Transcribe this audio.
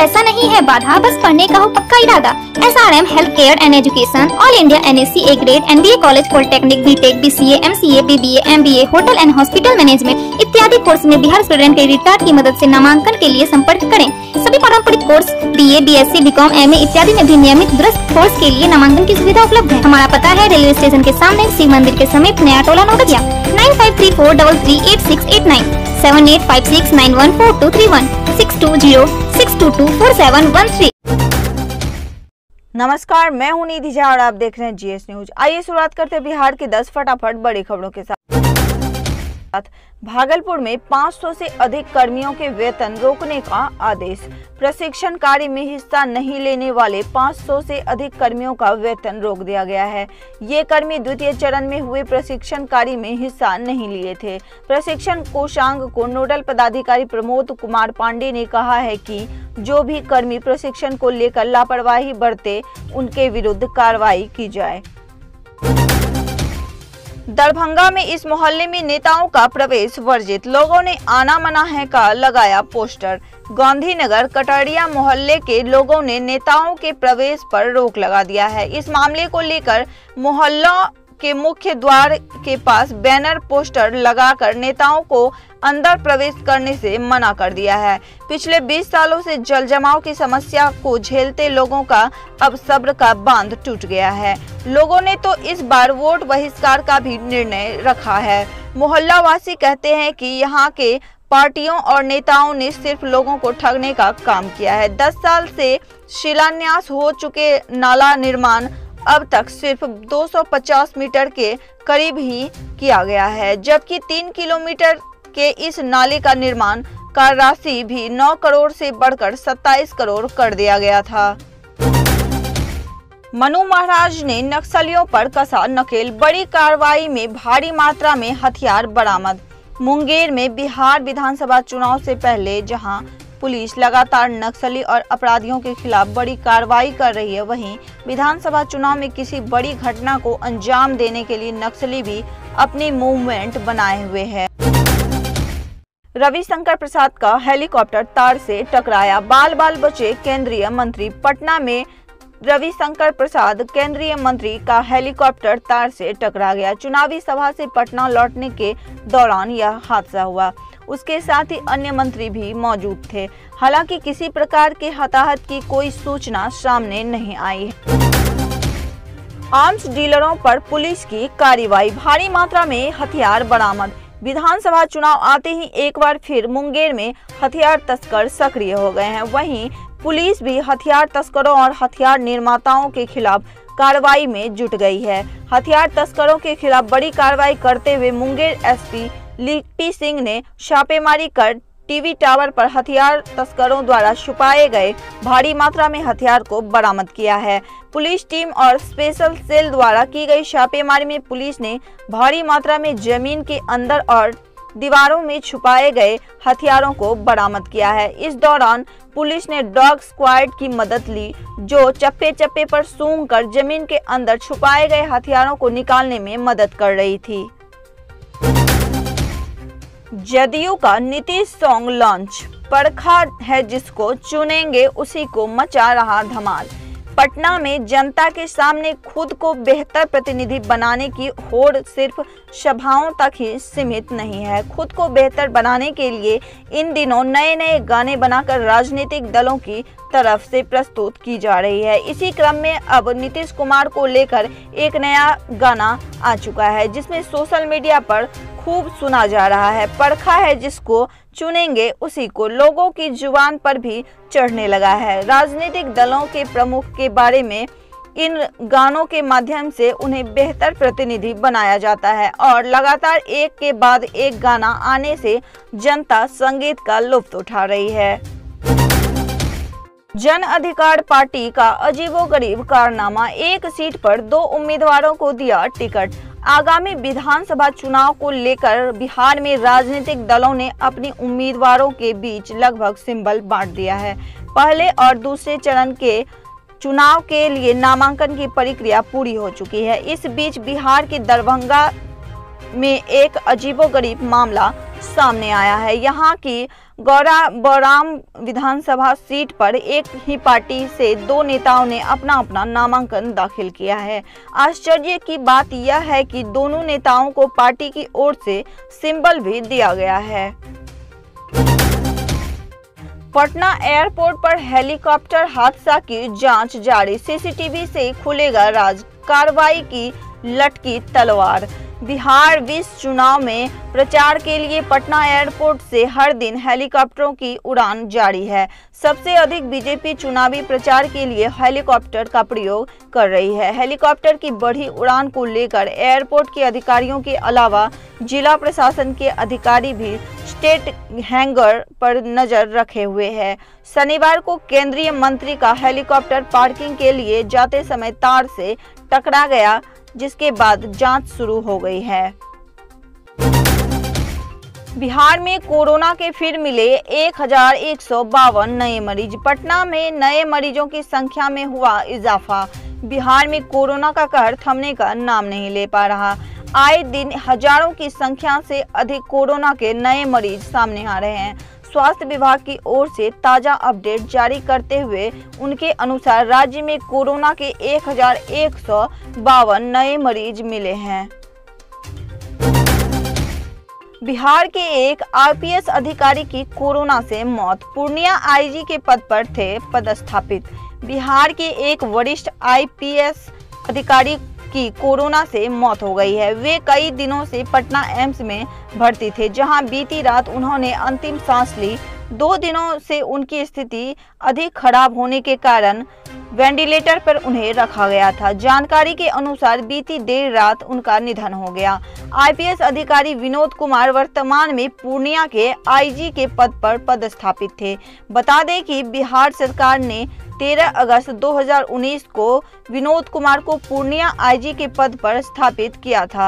पैसा नहीं है बाधा, बस पढ़ने का हो पक्का इरादा। SRM health care and education all India NACA grade MBA college polytechnic BTech BCA MCA BBA MBA hotel and hospital management इत्यादि कोर्स में बिहार स्टूडेंट क्रेडिट कार्ड की मदद से नामांकन के लिए संपर्क करें। सभी पारंपरिक course BA BSc BCom MA इत्यादि में भी नियमित दुरुस्त कोर्स के लिए नामांकन की सुविधा उपलब्ध है। हमारा पता है रेलवे स्टेशन के सामने शिव मंदिर के समीप नया टोला नौगड़िया 9534338689 78569142316206224713। नमस्कार, मैं हूं नीति झा और आप देख रहे हैं GS न्यूज। आइए शुरुआत करते हैं बिहार की 10 फटाफट बड़ी खबरों के साथ। भागलपुर में 500 से अधिक कर्मियों के वेतन रोकने का आदेश। प्रशिक्षण कार्य में हिस्सा नहीं लेने वाले 500 से अधिक कर्मियों का वेतन रोक दिया गया है। ये कर्मी द्वितीय चरण में हुए प्रशिक्षण कार्य में हिस्सा नहीं लिए थे। प्रशिक्षण कोषांग को नोडल पदाधिकारी प्रमोद कुमार पांडे ने कहा है कि जो भी कर्मी प्रशिक्षण को लेकर लापरवाही बरते उनके विरुद्ध कार्रवाई की जाए। दरभंगा में इस मोहल्ले में नेताओं का प्रवेश वर्जित, लोगों ने आना मना है का लगाया पोस्टर। गांधीनगर कटरिया मोहल्ले के लोगों ने नेताओं के प्रवेश पर रोक लगा दिया है। इस मामले को लेकर मोहल्ला के मुख्य द्वार के पास बैनर पोस्टर लगाकर नेताओं को अंदर प्रवेश करने से मना कर दिया है। पिछले 20 सालों से जलजमाव की समस्या को झेलते लोगों का अब सब्र का बांध टूट गया है। लोगों ने तो इस बार वोट बहिष्कार का भी निर्णय रखा है। मोहल्ला वासी कहते हैं कि यहाँ के पार्टियों और नेताओं ने सिर्फ लोगों को ठगने का काम किया है। 10 साल से शिलान्यास हो चुके नाला निर्माण अब तक सिर्फ 250 मीटर के करीब ही किया गया है, जबकि 3 किलोमीटर के इस नाले का निर्माण का राशि भी 9 करोड़ से बढ़कर 27 करोड़ कर दिया गया था। मनु महाराज ने नक्सलियों पर कसा नकेल, बड़ी कार्रवाई में भारी मात्रा में हथियार बरामद। मुंगेर में बिहार विधानसभा चुनाव से पहले जहां पुलिस लगातार नक्सली और अपराधियों के खिलाफ बड़ी कार्रवाई कर रही है, वहीं विधानसभा चुनाव में किसी बड़ी घटना को अंजाम देने के लिए नक्सली भी अपनी मूवमेंट बनाए हुए हैं। रविशंकर प्रसाद का हेलीकॉप्टर तार से टकराया, बाल बाल बचे केंद्रीय मंत्री। पटना में रविशंकर प्रसाद केंद्रीय मंत्री का हेलीकॉप्टर तार से टकरा गया। चुनावी सभा से पटना लौटने के दौरान यह हादसा हुआ। उसके साथ ही अन्य मंत्री भी मौजूद थे। हालांकि किसी प्रकार के हताहत की कोई सूचना सामने नहीं आई। आर्म्स डीलरों पर पुलिस की कार्रवाई, भारी मात्रा में हथियार बरामद। विधानसभा चुनाव आते ही एक बार फिर मुंगेर में हथियार तस्कर सक्रिय हो गए हैं। वहीं पुलिस भी हथियार तस्करों और हथियार निर्माताओं के खिलाफ कार्रवाई में जुट गई है। हथियार तस्करों के खिलाफ बड़ी कार्रवाई करते हुए मुंगेर SP लिपि सिंह ने छापेमारी कर टीवी टावर पर हथियार तस्करों द्वारा छुपाए गए भारी मात्रा में हथियार को बरामद किया है। पुलिस टीम और स्पेशल सेल द्वारा की गई छापेमारी में पुलिस ने भारी मात्रा में जमीन के अंदर और दीवारों में छुपाए गए हथियारों को बरामद किया है। इस दौरान पुलिस ने डॉग स्क्वाड की मदद ली, जो चप्पे चप्पे पर सूंघ कर जमीन के अंदर छुपाए गए हथियारों को निकालने में मदद कर रही थी। जदयू का नीतीश सॉन्ग लॉन्च, परखा है जिसको चुनेंगे उसी को मचा रहा धमाल। पटना में जनता के सामने खुद को बेहतर प्रतिनिधि बनाने की होड़ सिर्फ सभाओं तक ही सीमित नहीं है। खुद को बेहतर बनाने के लिए इन दिनों नए नए गाने बनाकर राजनीतिक दलों की तरफ से प्रस्तुत की जा रही है। इसी क्रम में अब नीतीश कुमार को लेकर एक नया गाना आ चुका है, जिसमें सोशल मीडिया पर खूब सुना जा रहा है। परखा है जिसको चुनेंगे उसी को लोगों की जुबान पर भी चढ़ने लगा है। राजनीतिक दलों के प्रमुख के बारे में इन गानों के माध्यम से उन्हें बेहतर प्रतिनिधि बनाया जाता है और लगातार एक के बाद एक गाना आने से जनता संगीत का लुत्फ उठा रही है। जन अधिकार पार्टी का अजीबोगरीब कारनामा, एक सीट पर 2 उम्मीदवारों को दिया टिकट। आगामी विधानसभा चुनाव को लेकर बिहार में राजनीतिक दलों ने अपने उम्मीदवारों के बीच लगभग सिंबल बांट दिया है। पहले और दूसरे चरण के चुनाव के लिए नामांकन की प्रक्रिया पूरी हो चुकी है। इस बीच बिहार के दरभंगा में एक अजीबोगरीब मामला सामने आया है। यहाँ की गौराम विधानसभा सीट पर एक ही पार्टी से दो नेताओं ने अपना अपना नामांकन दाखिल किया है। आश्चर्य की बात यह है कि दोनों नेताओं को पार्टी की ओर से सिंबल भी दिया गया है। पटना एयरपोर्ट पर हेलीकॉप्टर हादसा की जांच जारी, सीसीटीवी से खुलेगा राज, कार्रवाई की लटकी तलवार। बिहार 20 चुनाव में प्रचार के लिए पटना एयरपोर्ट से हर दिन हेलीकॉप्टरों की उड़ान जारी है। सबसे अधिक बीजेपी चुनावी प्रचार के लिए हेलीकॉप्टर का प्रयोग कर रही है। हेलीकॉप्टर की बढ़ी उड़ान को लेकर एयरपोर्ट के अधिकारियों के अलावा जिला प्रशासन के अधिकारी भी स्टेट हैंगर पर नजर रखे हुए हैं। शनिवार को केंद्रीय मंत्री का हेलीकॉप्टर पार्किंग के लिए जाते समय तार से टकरा गया, जिसके बाद जांच शुरू हो गई है। बिहार में कोरोना के फिर मिले 1152 नए मरीज, पटना में नए मरीजों की संख्या में हुआ इजाफा। बिहार में कोरोना का कहर थमने का नाम नहीं ले पा रहा। आए दिन हजारों की संख्या से अधिक कोरोना के नए मरीज सामने आ रहे हैं। स्वास्थ्य विभाग की ओर से ताज़ा अपडेट जारी करते हुए उनके अनुसार राज्य में कोरोना के 1152 नए मरीज मिले हैं। बिहार के एक आईपीएस अधिकारी की कोरोना से मौत, पूर्णिया आईजी के पद पर थे पदस्थापित। बिहार के एक वरिष्ठ आईपीएस अधिकारी की कोरोना से मौत हो गई है। वे कई दिनों से पटना एम्स में भर्ती थे, जहां बीती रात उन्होंने अंतिम सांस ली। 2 दिनों से उनकी स्थिति अधिक खराब होने के कारण वेंटिलेटर पर उन्हें रखा गया था। जानकारी के अनुसार बीती देर रात उनका निधन हो गया। आईपीएस अधिकारी विनोद कुमार वर्तमान में पूर्णिया के आईजी के पद पर पदस्थापित थे। बता दें कि बिहार सरकार ने 13 अगस्त 2019 को विनोद कुमार को पूर्णिया आईजी के पद पर स्थापित किया था।